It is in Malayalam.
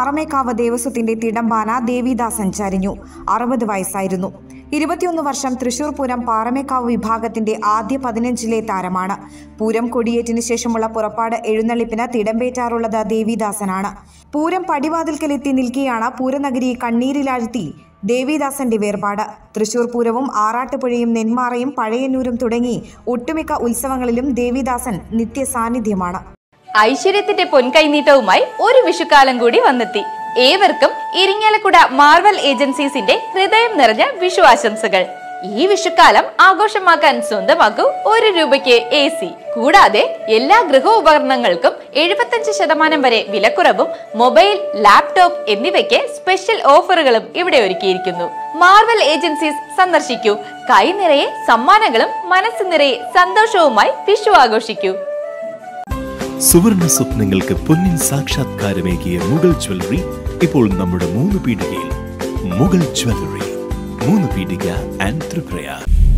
പാറമേക്കാവ് ദേവസ്വത്തിന്റെ തിടമ്പാന ദേവിദാസൻ ചരിഞ്ഞു. 60 വയസ്സായിരുന്നു. 21 വർഷം തൃശൂർ പൂരം പാറമേക്കാവ് വിഭാഗത്തിന്റെ ആദ്യ 15-ലെ താരമാണ്. പൂരം കൊടിയേറ്റിന് ശേഷമുള്ള പുറപ്പാട് എഴുന്നള്ളിപ്പിന് തിടമ്പേറ്റാറുള്ളത് ദേവിദാസനാണ്. പൂരം പടിവാതിൽക്കലെത്തി നിൽക്കുകയാണ് പൂരനഗരി കണ്ണീരിലാഴ്ത്തി ദേവിദാസന്റെ വേർപാട്. തൃശൂർ പൂരവും ആറാട്ടുപുഴയും നെന്മാറയും പഴയന്നൂരും തുടങ്ങി ഒട്ടുമിക്ക ഉത്സവങ്ങളിലും ദേവിദാസൻ നിത്യസാന്നിധ്യമാണ്. ഐശ്വര്യത്തിന്റെ പൊൻകൈനീട്ടവുമായി ഒരു വിഷുക്കാലം കൂടി വന്നെത്തി. ഏവർക്കും ഇരിങ്ങാലക്കുട മാർവൽ ഏജൻസീസിന്റെ ഹൃദയം നിറഞ്ഞ വിഷു ആശംസകൾ. ഈ വിഷുക്കാലം ആഘോഷമാക്കാൻ സ്വന്തമാക്കൂ 1 രൂപയ്ക്ക് AC. കൂടാതെ എല്ലാ ഗൃഹോപകരണങ്ങൾക്കും 75% വരെ വിലക്കുറവും മൊബൈൽ, ലാപ്ടോപ്പ് എന്നിവയ്ക്ക് സ്പെഷ്യൽ ഓഫറുകളും ഇവിടെ ഒരുക്കിയിരിക്കുന്നു. മാർവൽ ഏജൻസീസ് സന്ദർശിക്കൂ. കൈ നിറയെ സമ്മാനങ്ങളും മനസ്സ് നിറയെ സന്തോഷവുമായി വിഷു ആഘോഷിക്കൂ. സുവർണ സ്വപ്നങ്ങൾക്ക് പൊന്നിൻ സാക്ഷാത്കാരമേകിയ മുഗൾ ജ്വല്ലറി ഇപ്പോൾ നമ്മുടെ 3 പീടികയിൽ. മുഗൾ ജ്വല്ലറി, 3 പീടിക ആൻഡ് ത്രിപുര.